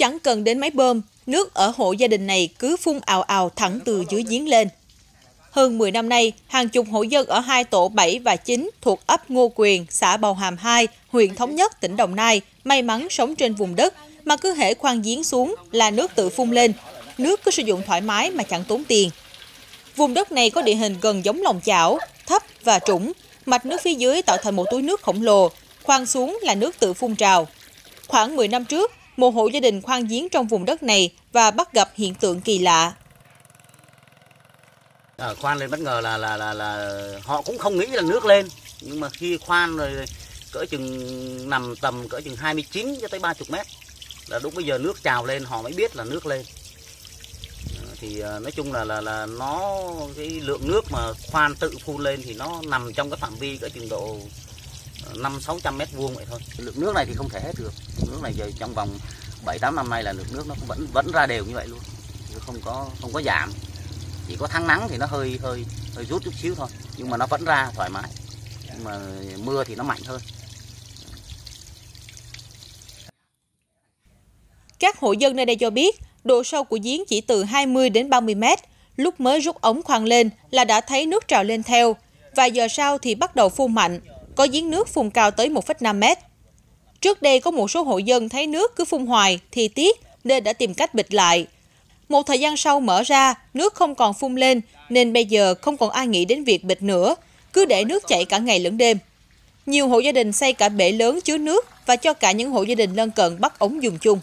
Chẳng cần đến máy bơm, nước ở hộ gia đình này cứ phun ào ào thẳng từ dưới giếng lên. Hơn 10 năm nay, hàng chục hộ dân ở hai tổ 7 và 9 thuộc ấp Ngô Quyền, xã Bàu Hàm 2, huyện Thống Nhất, tỉnh Đồng Nai may mắn sống trên vùng đất mà cứ hễ khoan giếng xuống là nước tự phun lên. Nước cứ sử dụng thoải mái mà chẳng tốn tiền. Vùng đất này có địa hình gần giống lòng chảo, thấp và trũng, mạch nước phía dưới tạo thành một túi nước khổng lồ, khoan xuống là nước tự phun trào. Khoảng 10 năm trước, một hộ gia đình khoan giếng trong vùng đất này và bắt gặp hiện tượng kỳ lạ. Khoan lên bất ngờ là họ cũng không nghĩ là nước lên, nhưng mà khi khoan rồi cỡ chừng nằm tầm cỡ chừng 29 cho tới 30 mét là đúng bây giờ nước trào lên, họ mới biết là nước lên. Thì nói chung là nó cái lượng nước mà khoan tự phun lên thì nó nằm trong cái phạm vi cỡ chừng độ 500-600 mét vuông vậy thôi. Lượng nước này thì không thể hết được. Nước này giờ trong vòng 7-8 năm nay là lượng nước nó cũng vẫn ra đều như vậy luôn, không có giảm. Chỉ có tháng nắng thì nó hơi rút chút xíu thôi, nhưng mà nó vẫn ra thoải mái. Nhưng mà mưa thì nó mạnh hơn. Các hộ dân nơi đây cho biết, độ sâu của giếng chỉ từ 20 đến 30 mét, lúc mới rút ống khoan lên là đã thấy nước trào lên theo, vài giờ sau thì bắt đầu phun mạnh, có giếng nước phun cao tới 1,5 mét. Trước đây có một số hộ dân thấy nước cứ phun hoài thì tiếc nên đã tìm cách bịt lại. Một thời gian sau mở ra, nước không còn phun lên nên bây giờ không còn ai nghĩ đến việc bịt nữa, cứ để nước chảy cả ngày lẫn đêm. Nhiều hộ gia đình xây cả bể lớn chứa nước và cho cả những hộ gia đình lân cận bắt ống dùng chung.